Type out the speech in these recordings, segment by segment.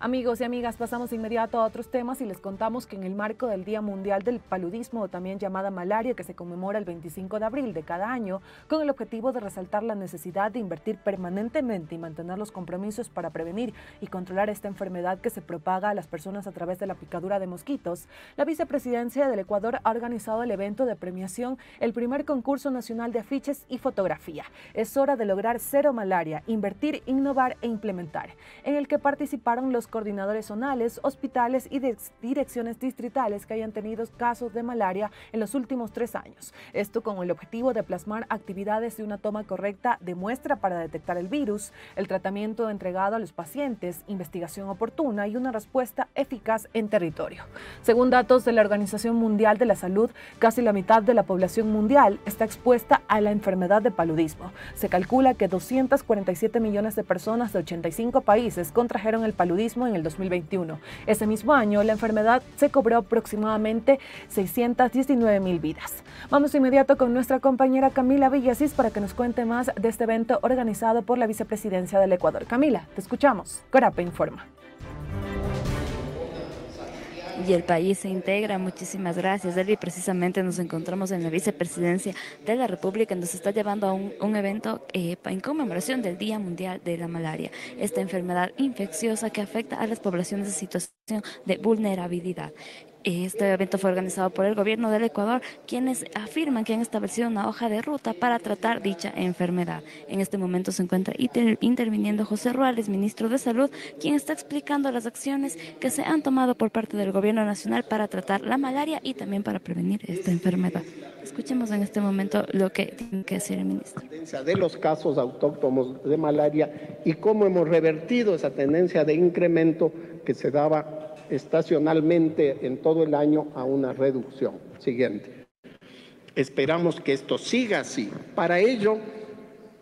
Amigos y amigas, pasamos de inmediato a otros temas y les contamos que en el marco del Día Mundial del Paludismo, o también llamada malaria, que se conmemora el 25 de abril de cada año, con el objetivo de resaltar la necesidad de invertir permanentemente y mantener los compromisos para prevenir y controlar esta enfermedad que se propaga a las personas a través de la picadura de mosquitos, la Vicepresidencia del Ecuador ha organizado el evento de premiación, el primer concurso nacional de afiches y fotografía. Es hora de lograr cero malaria, invertir, innovar e implementar, en el que participaron los coordinadores zonales, hospitales y direcciones distritales que hayan tenido casos de malaria en los últimos 3 años. Esto con el objetivo de plasmar actividades de una toma correcta de muestra para detectar el virus, el tratamiento entregado a los pacientes, investigación oportuna y una respuesta eficaz en territorio. Según datos de la Organización Mundial de la Salud, casi la mitad de la población mundial está expuesta a la enfermedad de paludismo. Se calcula que 247 millones de personas de 85 países contrajeron el paludismo en el 2021. Ese mismo año, la enfermedad se cobró aproximadamente 619.000 vidas. Vamos de inmediato con nuestra compañera Camila Villacís para que nos cuente más de este evento organizado por la Vicepresidencia del Ecuador. Camila, te escuchamos. CORAPE informa. Y el país se integra, muchísimas gracias, Eli. Precisamente nos encontramos en la Vicepresidencia de la República, nos está llevando a un evento en conmemoración del Día Mundial de la Malaria, esta enfermedad infecciosa que afecta a las poblaciones en situación de vulnerabilidad. Este evento fue organizado por el gobierno del Ecuador, quienes afirman que han establecido una hoja de ruta para tratar dicha enfermedad. En este momento se encuentra interviniendo José Ruales, ministro de Salud, quien está explicando las acciones que se han tomado por parte del gobierno nacional para tratar la malaria y también para prevenir esta enfermedad. Escuchemos en este momento lo que tiene que decir el ministro. La tendencia de los casos autóctonos de malaria y cómo hemos revertido esa tendencia de incremento que se daba estacionalmente en todo el año a una reducción. Siguiente. Esperamos que esto siga así. Para ello,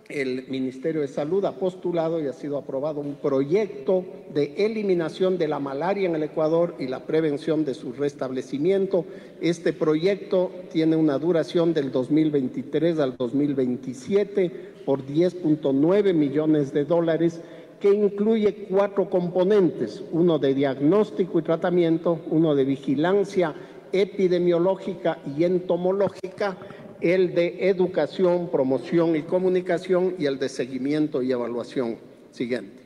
el Ministerio de Salud ha postulado y ha sido aprobado un proyecto de eliminación de la malaria en el Ecuador y la prevención de su restablecimiento. Este proyecto tiene una duración del 2023 al 2027 por 10.9 millones de dólares, que incluye 4 componentes, uno de diagnóstico y tratamiento, uno de vigilancia epidemiológica y entomológica, el de educación, promoción y comunicación y el de seguimiento y evaluación. Siguiente.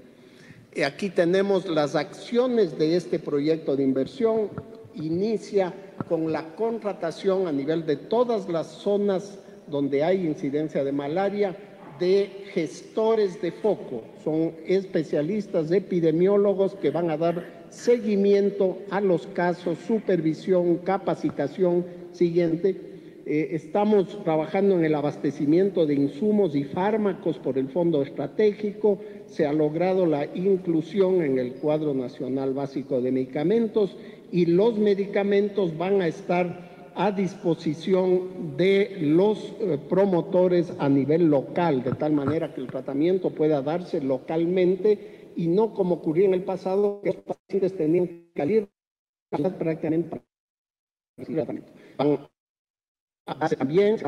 Aquí tenemos las acciones de este proyecto de inversión. Inicia con la contratación a nivel de todas las zonas donde hay incidencia de malaria, de gestores de foco, son especialistas epidemiólogos que van a dar seguimiento a los casos, supervisión, capacitación. Siguiente. Estamos trabajando en el abastecimiento de insumos y fármacos por el Fondo Estratégico. Se ha logrado la inclusión en el Cuadro Nacional Básico de Medicamentos y los medicamentos van a estar a disposición de los promotores a nivel local, de tal manera que el tratamiento pueda darse localmente y no como ocurría en el pasado, que los pacientes tenían que salir prácticamente para el tratamiento. Van a también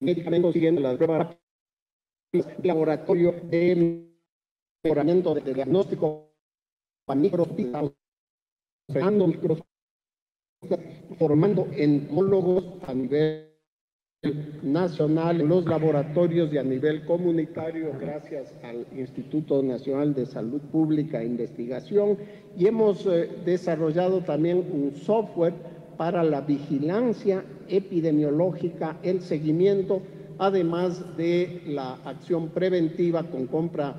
medicamentos siguiendo las pruebas rápidas, laboratorio de mejoramiento de diagnóstico para microbios, formando entomólogos a nivel nacional, en los laboratorios y a nivel comunitario, gracias al Instituto Nacional de Salud Pública e Investigación. Y hemos desarrollado también un software para la vigilancia epidemiológica, el seguimiento, además de la acción preventiva con compra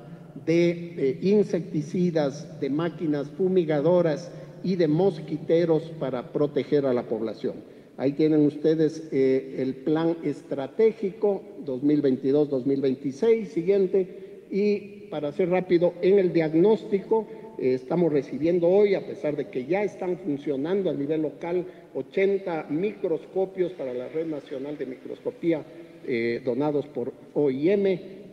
de insecticidas, de máquinas fumigadoras y de mosquiteros para proteger a la población. Ahí tienen ustedes el plan estratégico 2022-2026, siguiente. Y para ser rápido, en el diagnóstico estamos recibiendo hoy, a pesar de que ya están funcionando a nivel local, 80 microscopios para la Red Nacional de Microscopía donados por OIM.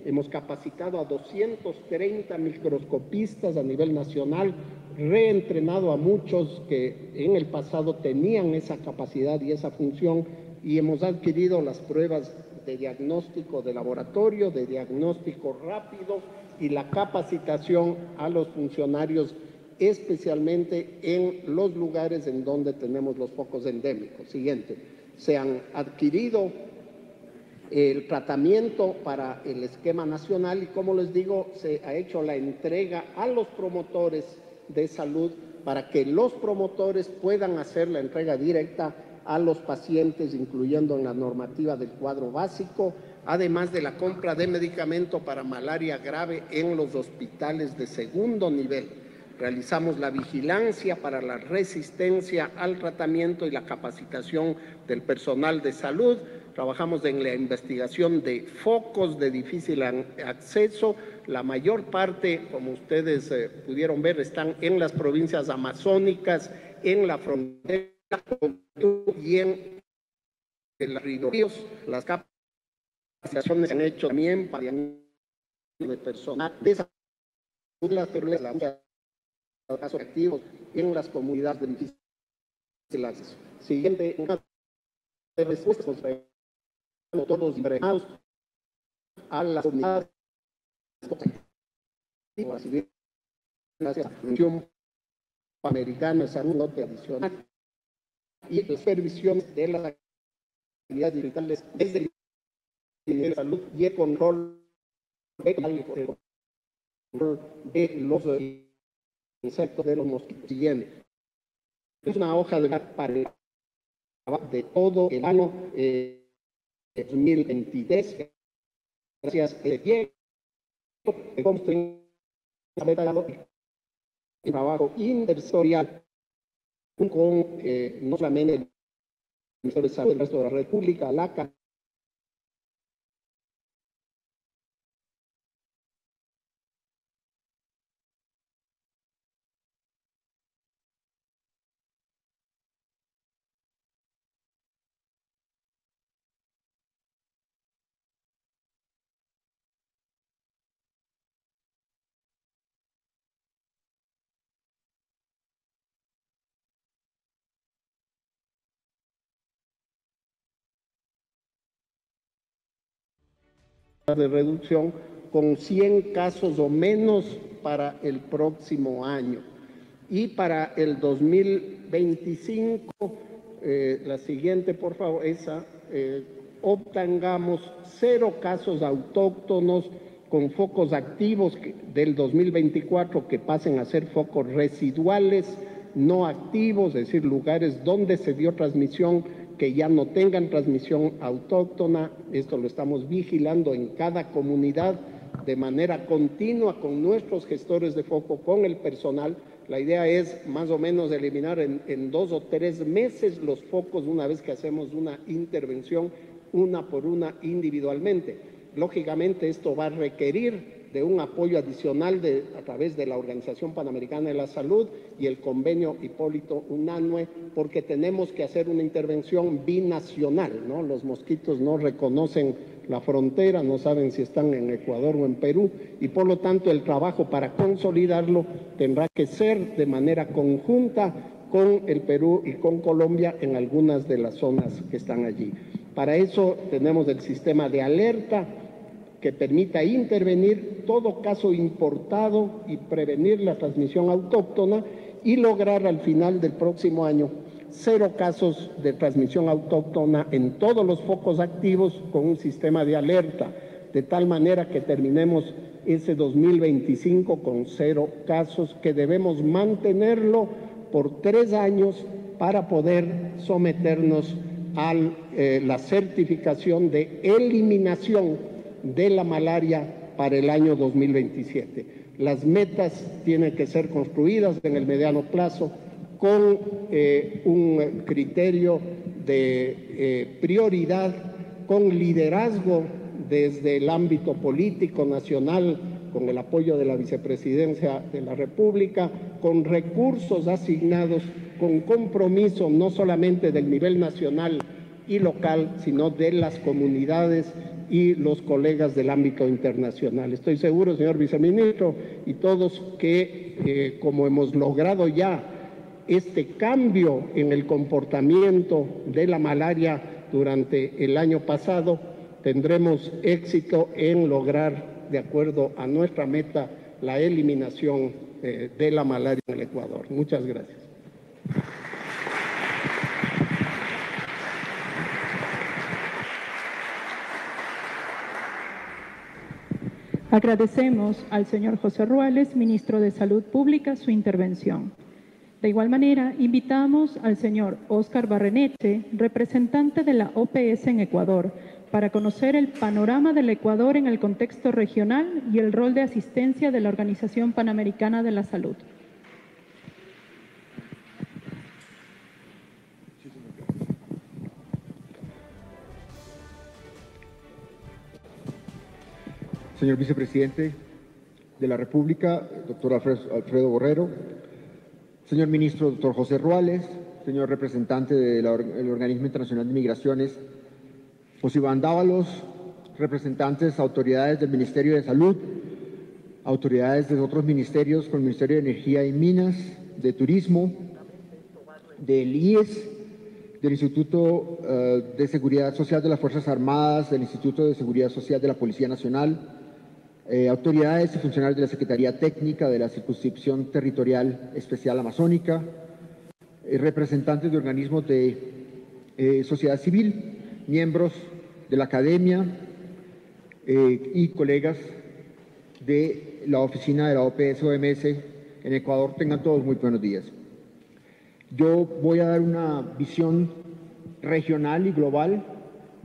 Hemos capacitado a 230 microscopistas a nivel nacional, reentrenado a muchos que en el pasado tenían esa capacidad y esa función, y hemos adquirido las pruebas de diagnóstico de laboratorio, de diagnóstico rápido y la capacitación a los funcionarios, especialmente en los lugares en donde tenemos los focos endémicos. Siguiente, se han adquirido el tratamiento para el esquema nacional y, como les digo, se ha hecho la entrega a los promotores de salud para que los promotores puedan hacer la entrega directa a los pacientes, incluyendo en la normativa del cuadro básico, además de la compra de medicamento para malaria grave en los hospitales de segundo nivel. Realizamos la vigilancia para la resistencia al tratamiento y la capacitación del personal de salud. Trabajamos en la investigación de focos de difícil acceso. La mayor parte, como ustedes pudieron ver, están en las provincias amazónicas, en la frontera y en los ríos. Las capacitaciones se han hecho también para el personal de salud, casos activos en las comunidades de difícil acceso. Siguiente, una de respuestas todos liberados a las comunidades activas, gracias a la Convención Panamericana de Salud no tradicional y las supervisiones de las actividades digitales desde el salud y el control de los insectos de los mosquitos. Siguiente. Es una hoja de pared de todo el año 2023. Gracias a este tiempo el trabajo intersectorial con no solamente el Ministerio de Salud del resto de la República, la de reducción con 100 casos o menos para el próximo año. Y para el 2025, la siguiente, por favor, esa, obtengamos 0 casos autóctonos con focos activos del 2024 que pasen a ser focos residuales, no activos, es decir, lugares donde se dio transmisión que ya no tengan transmisión autóctona. Esto lo estamos vigilando en cada comunidad de manera continua con nuestros gestores de foco, con el personal. La idea es más o menos eliminar en 2 o 3 meses los focos una vez que hacemos una intervención, una por una individualmente. Lógicamente esto va a requerir de un apoyo adicional a través de la Organización Panamericana de la Salud y el Convenio Hipólito Unanue, porque tenemos que hacer una intervención binacional, ¿no? Los mosquitos no reconocen la frontera, no saben si están en Ecuador o en Perú, y por lo tanto el trabajo para consolidarlo tendrá que ser de manera conjunta con el Perú y con Colombia en algunas de las zonas que están allí. Para eso tenemos el sistema de alerta que permita intervenir todo caso importado y prevenir la transmisión autóctona y lograr al final del próximo año 0 casos de transmisión autóctona en todos los focos activos con un sistema de alerta, de tal manera que terminemos ese 2025 con 0 casos que debemos mantenerlo por 3 años para poder someternos a la certificación de eliminación de la malaria para el año 2027. Las metas tienen que ser construidas en el mediano plazo con un criterio de prioridad, con liderazgo desde el ámbito político nacional, con el apoyo de la Vicepresidencia de la República, con recursos asignados, con compromiso no solamente del nivel nacional y local, sino de las comunidades y los colegas del ámbito internacional. Estoy seguro, señor viceministro, y todos que como hemos logrado ya este cambio en el comportamiento de la malaria durante el año pasado, tendremos éxito en lograr de acuerdo a nuestra meta, la eliminación de la malaria en el Ecuador. Muchas gracias. Agradecemos al señor José Ruales, ministro de Salud Pública, su intervención. De igual manera, invitamos al señor Óscar Barreneche, representante de la OPS en Ecuador, para conocer el panorama del Ecuador en el contexto regional y el rol de asistencia de la Organización Panamericana de la Salud. Señor Vicepresidente de la República, doctor Alfredo Borrero, señor Ministro, doctor José Ruales, señor representante del Organismo Internacional de Migraciones, José Iván Dávalos, representantes, autoridades del Ministerio de Salud, autoridades de otros ministerios, como el Ministerio de Energía y Minas, de Turismo, del IES, del Instituto de Seguridad Social de las Fuerzas Armadas, del Instituto de Seguridad Social de la Policía Nacional, autoridades y funcionarios de la Secretaría Técnica de la Circunscripción Territorial Especial Amazónica, representantes de organismos de sociedad civil, miembros de la academia y colegas de la oficina de la OPS OMS en Ecuador. Tengan todos muy buenos días. Yo voy a dar una visión regional y global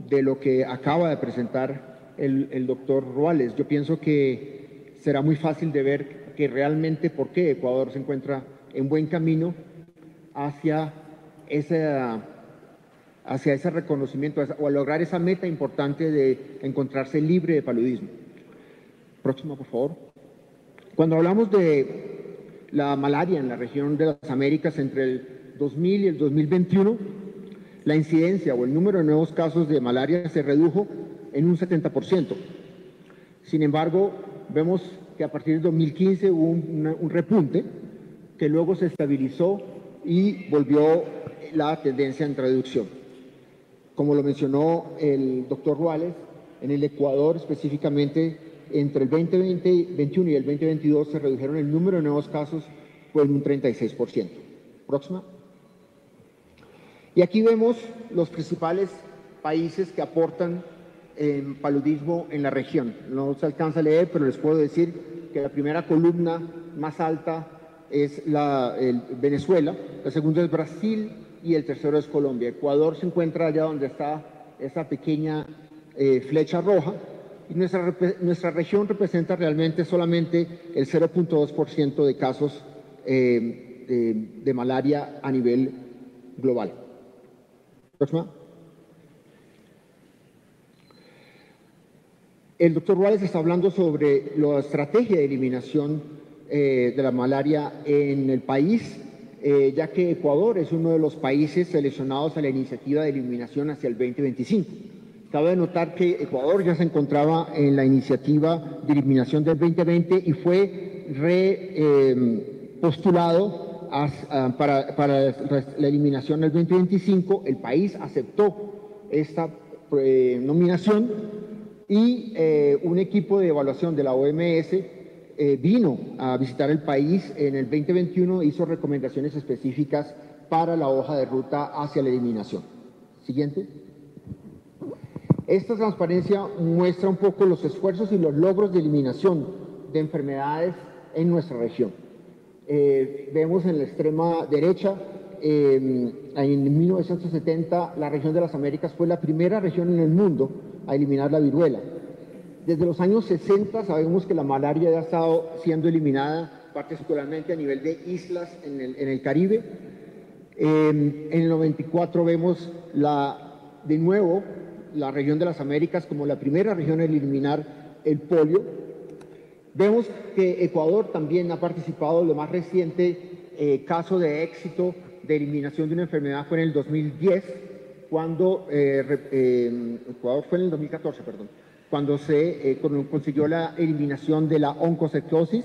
de lo que acaba de presentar el doctor Ruales. Yo pienso que será muy fácil de ver que realmente por qué Ecuador se encuentra en buen camino hacia ese reconocimiento o a lograr esa meta importante de encontrarse libre de paludismo. Próximo, por favor. Cuando hablamos de la malaria en la región de las Américas entre el 2000 y el 2021, la incidencia o el número de nuevos casos de malaria se redujo en un 70%. Sin embargo, vemos que a partir de 2015 hubo un repunte que luego se estabilizó y volvió la tendencia en reducción. Como lo mencionó el doctor Ruales, en el Ecuador específicamente, entre el 2021 y el 2022 se redujeron el número de nuevos casos por un 36%. Próxima. Y aquí vemos los principales países que aportan en paludismo en la región. No se alcanza a leer, pero les puedo decir que la primera columna más alta es Venezuela, la segunda es Brasil y el tercero es Colombia. Ecuador se encuentra allá donde está esa pequeña flecha roja, y nuestra región representa realmente solamente el 0.2% de casos de malaria a nivel global. Próxima. El doctor Ruales está hablando sobre la estrategia de eliminación de la malaria en el país, ya que Ecuador es uno de los países seleccionados a la iniciativa de eliminación hacia el 2025. Cabe notar que Ecuador ya se encontraba en la iniciativa de eliminación del 2020 y fue repostulado para la eliminación del 2025. El país aceptó esta nominación. Y un equipo de evaluación de la OMS vino a visitar el país en el 2021 e hizo recomendaciones específicas para la hoja de ruta hacia la eliminación. Siguiente. Esta transparencia muestra un poco los esfuerzos y los logros de eliminación de enfermedades en nuestra región. Vemos en la extrema derecha, en 1970, la región de las Américas fue la primera región en el mundo a eliminar la viruela. Desde los años 60 sabemos que la malaria ya ha estado siendo eliminada, particularmente a nivel de islas en el Caribe. En el 94 vemos de nuevo la región de las Américas como la primera región en eliminar el polio. Vemos que Ecuador también ha participado. Lo más reciente caso de éxito de eliminación de una enfermedad fue en el 2010, cuando Ecuador fue en el 2014, perdón, cuando se consiguió la eliminación de la oncocetosis.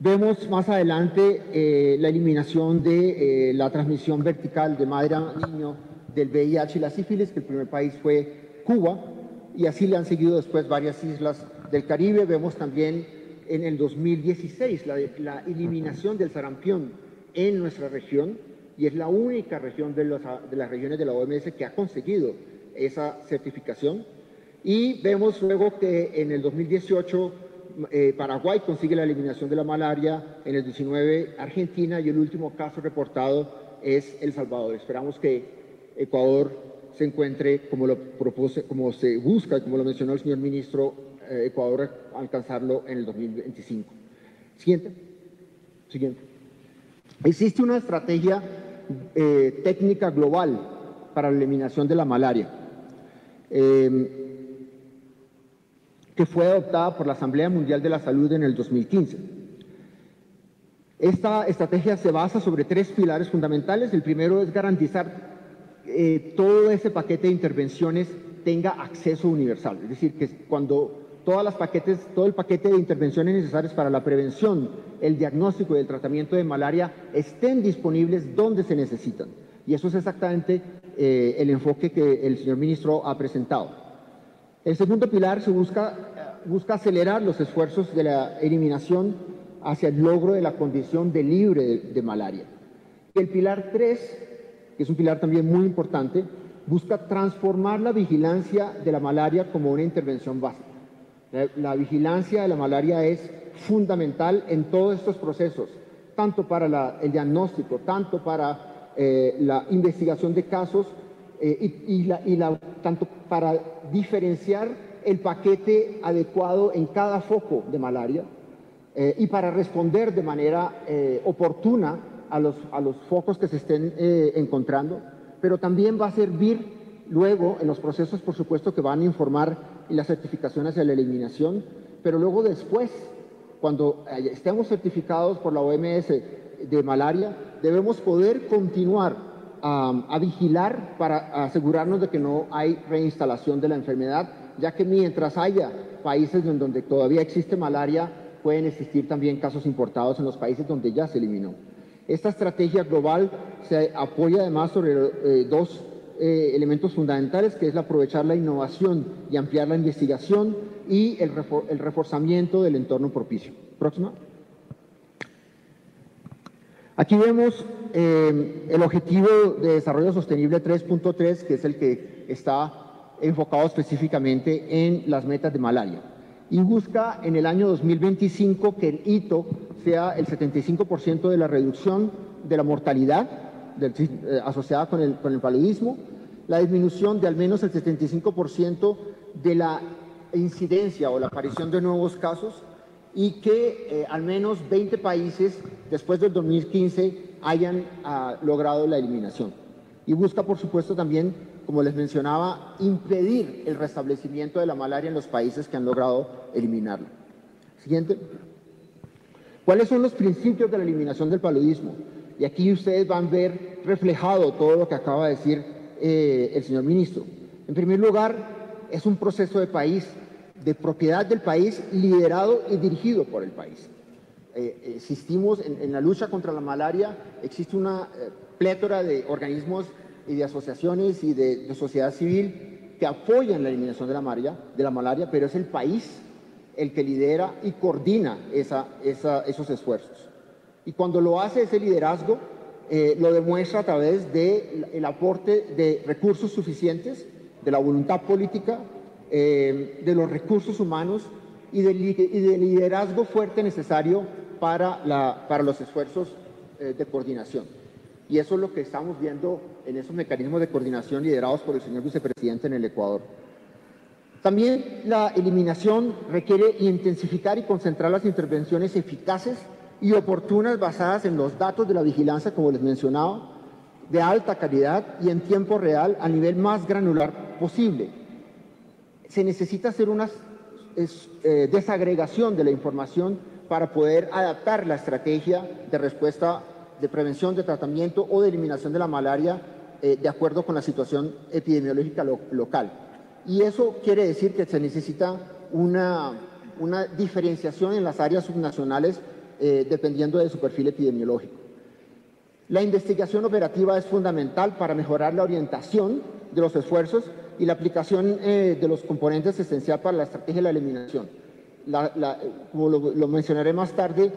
Vemos más adelante la eliminación de la transmisión vertical de madre a niño del VIH y la sífilis, que el primer país fue Cuba, y así le han seguido después varias islas del Caribe, vemos también en el 2016 la eliminación del sarampión en nuestra región, y es la única región de las regiones de la OMS que ha conseguido esa certificación. Y vemos luego que en el 2018 Paraguay consigue la eliminación de la malaria, en el 19 Argentina, y el último caso reportado es El Salvador. Esperamos que Ecuador se encuentre, como lo propuse, como se busca, como lo mencionó el señor ministro, Ecuador alcanzarlo en el 2025. Siguiente. Siguiente. Existe una estrategia técnica global para la eliminación de la malaria que fue adoptada por la Asamblea Mundial de la Salud en el 2015. Esta estrategia se basa sobre tres pilares fundamentales. El primero es garantizar todo ese paquete de intervenciones tenga acceso universal, es decir, que cuando todo el paquete de intervenciones necesarias para la prevención, el diagnóstico y el tratamiento de malaria estén disponibles donde se necesitan. Y eso es exactamente el enfoque que el señor ministro ha presentado. El segundo pilar busca acelerar los esfuerzos de la eliminación hacia el logro de la condición de libre de malaria. El pilar 3, que es un pilar también muy importante, busca transformar la vigilancia de la malaria como una intervención básica. La vigilancia de la malaria es fundamental en todos estos procesos, tanto para el diagnóstico, tanto para la investigación de casos tanto para diferenciar el paquete adecuado en cada foco de malaria y para responder de manera oportuna a los focos que se estén encontrando, pero también va a servir luego en los procesos, por supuesto, que van a informar y la certificación hacia la eliminación, pero luego después, cuando estemos certificados por la OMS de malaria, debemos poder continuar a vigilar para asegurarnos de que no hay reinstalación de la enfermedad, ya que mientras haya países en donde todavía existe malaria, pueden existir también casos importados en los países donde ya se eliminó. Esta estrategia global se apoya además sobre dos elementos fundamentales, que es aprovechar la innovación y ampliar la investigación y el reforzamiento del entorno propicio. Próxima. Aquí vemos el objetivo de desarrollo sostenible 3.3, que es el que está enfocado específicamente en las metas de malaria, y busca en el año 2025 que el hito sea el 75% de la reducción de la mortalidad asociada con el paludismo, la disminución de al menos el 75% de la incidencia o la aparición de nuevos casos, y que al menos 20 países después del 2015 hayan logrado la eliminación. Y busca, por supuesto, también, como les mencionaba, impedir el restablecimiento de la malaria en los países que han logrado eliminarla. Siguiente. ¿Cuáles son los principios de la eliminación del paludismo? Y aquí ustedes van a ver reflejado todo lo que acaba de decir el señor ministro. En primer lugar, es un proceso de país, de propiedad del país, liderado y dirigido por el país. Existimos en la lucha contra la malaria, existe una plétora de organismos y de asociaciones y de sociedad civil que apoyan la eliminación de la malaria, pero es el país el que lidera y coordina esos esfuerzos. Y cuando lo hace ese liderazgo, lo demuestra a través del aporte de recursos suficientes, de la voluntad política, de los recursos humanos y del liderazgo fuerte necesario para los esfuerzos de coordinación. Y eso es lo que estamos viendo en esos mecanismos de coordinación liderados por el señor vicepresidente en el Ecuador. También la eliminación requiere intensificar y concentrar las intervenciones eficaces y oportunas basadas en los datos de la vigilancia, como les mencionaba, de alta calidad y en tiempo real al nivel más granular posible. Se necesita hacer una desagregación de la información para poder adaptar la estrategia de respuesta de prevención, de tratamiento o de eliminación de la malaria de acuerdo con la situación epidemiológica local. Y eso quiere decir que se necesita una diferenciación en las áreas subnacionales dependiendo de su perfil epidemiológico. La investigación operativa es fundamental para mejorar la orientación de los esfuerzos y la aplicación de los componentes esencial para la estrategia de la eliminación. como lo mencionaré más tarde,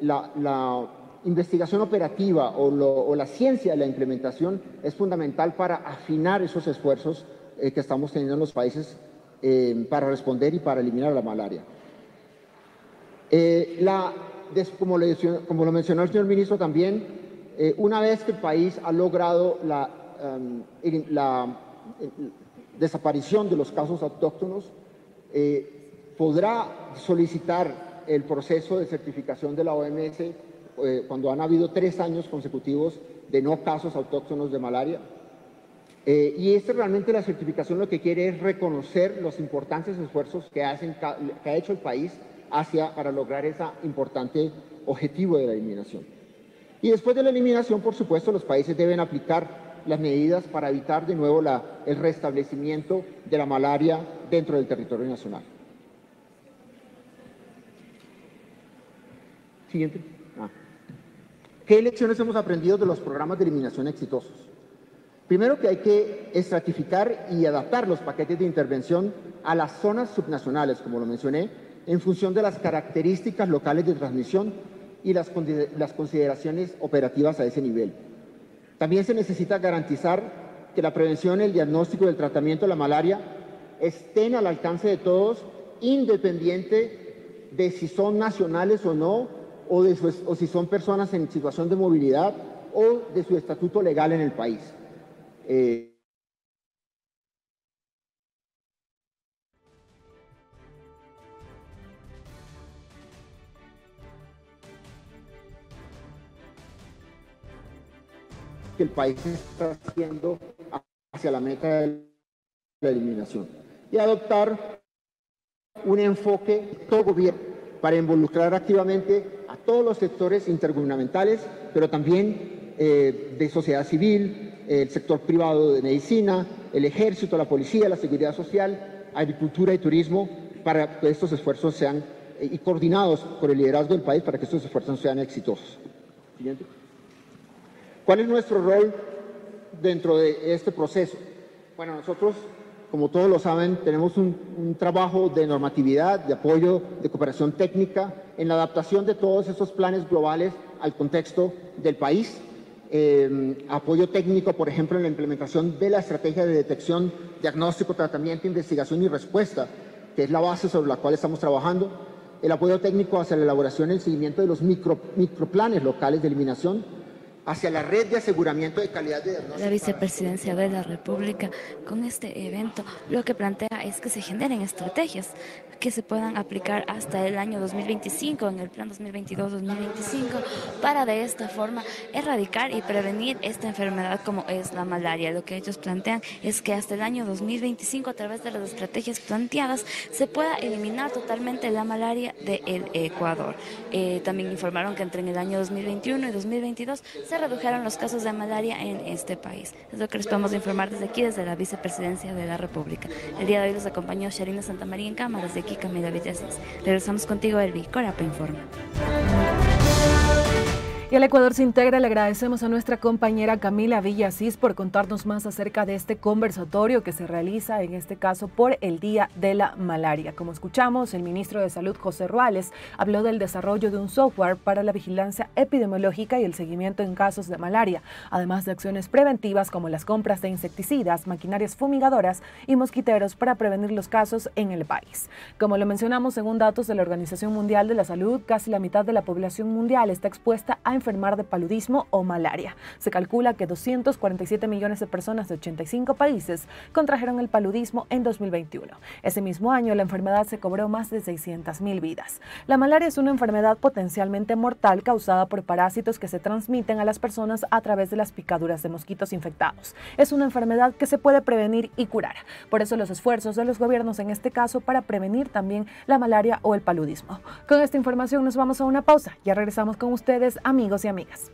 la investigación operativa o la ciencia de la implementación es fundamental para afinar esos esfuerzos que estamos teniendo en los países para responder y para eliminar la malaria. Como lo mencionó el señor ministro también, una vez que el país ha logrado la desaparición de los casos autóctonos, podrá solicitar el proceso de certificación de la OMS cuando han habido 3 años consecutivos de no casos autóctonos de malaria. Y realmente la certificación lo que quiere es reconocer los importantes esfuerzos que ha hecho el país para lograr ese importante objetivo de la eliminación. Y después de la eliminación, por supuesto, los países deben aplicar las medidas para evitar de nuevo el restablecimiento de la malaria dentro del territorio nacional. Siguiente. ¿Qué lecciones hemos aprendido de los programas de eliminación exitosos? Primero, que hay que estratificar y adaptar los paquetes de intervención a las zonas subnacionales, como lo mencioné, en función de las características locales de transmisión y las consideraciones operativas a ese nivel. También se necesita garantizar que la prevención, el diagnóstico y el tratamiento de la malaria estén al alcance de todos, independiente de si son nacionales o no, o si son personas en situación de movilidad o de su estatuto legal en el país. Que el país está haciendo hacia la meta de la eliminación, y adoptar un enfoque todo gobierno para involucrar activamente a todos los sectores intergubernamentales, pero también de sociedad civil, el sector privado de medicina, el ejército, la policía, la seguridad social, agricultura y turismo, para que estos esfuerzos sean coordinados por el liderazgo del país, para que estos esfuerzos sean exitosos. Siguiente. ¿Cuál es nuestro rol dentro de este proceso? Bueno, nosotros, como todos lo saben, tenemos un trabajo de normatividad, de apoyo, de cooperación técnica, en la adaptación de todos esos planes globales al contexto del país. Apoyo técnico, por ejemplo, en la implementación de la estrategia de detección, diagnóstico, tratamiento, investigación y respuesta, que es la base sobre la cual estamos trabajando. El apoyo técnico hacia la elaboración y el seguimiento de los microplanes locales de eliminación, hacia la red de aseguramiento de calidad de diagnóstico. La Vicepresidencia de la República, con este evento, lo que plantea es que se generen estrategias que se puedan aplicar hasta el año 2025, en el plan 2022-2025, para de esta forma erradicar y prevenir esta enfermedad como es la malaria. Lo que ellos plantean es que hasta el año 2025, a través de las estrategias planteadas, se pueda eliminar totalmente la malaria del Ecuador. También informaron que entre en el año 2021 y 2022 se redujeron los casos de malaria en este país. Es lo que les podemos informar desde aquí, desde la Vicepresidencia de la República. El día de hoy los acompañó Sharina Santamaría en cámaras de aquí, Camila Villacís. Regresamos contigo, Elvi. CORAPE informa. Y el Ecuador se integra. Le agradecemos a nuestra compañera Camila Villacís por contarnos más acerca de este conversatorio que se realiza, en este caso, por el Día de la Malaria. Como escuchamos, el ministro de Salud, José Ruales, habló del desarrollo de un software para la vigilancia epidemiológica y el seguimiento en casos de malaria, además de acciones preventivas como las compras de insecticidas, maquinarias fumigadoras y mosquiteros para prevenir los casos en el país. Como lo mencionamos, según datos de la Organización Mundial de la Salud, casi la mitad de la población mundial está expuesta a enfermar de paludismo o malaria. Se calcula que 247 millones de personas de 85 países contrajeron el paludismo en 2021. Ese mismo año, la enfermedad se cobró más de 600.000 vidas. La malaria es una enfermedad potencialmente mortal causada por parásitos que se transmiten a las personas a través de las picaduras de mosquitos infectados. Es una enfermedad que se puede prevenir y curar. Por eso los esfuerzos de los gobiernos en este caso para prevenir también la malaria o el paludismo. Con esta información nos vamos a una pausa. Ya regresamos con ustedes, amigos y amigas.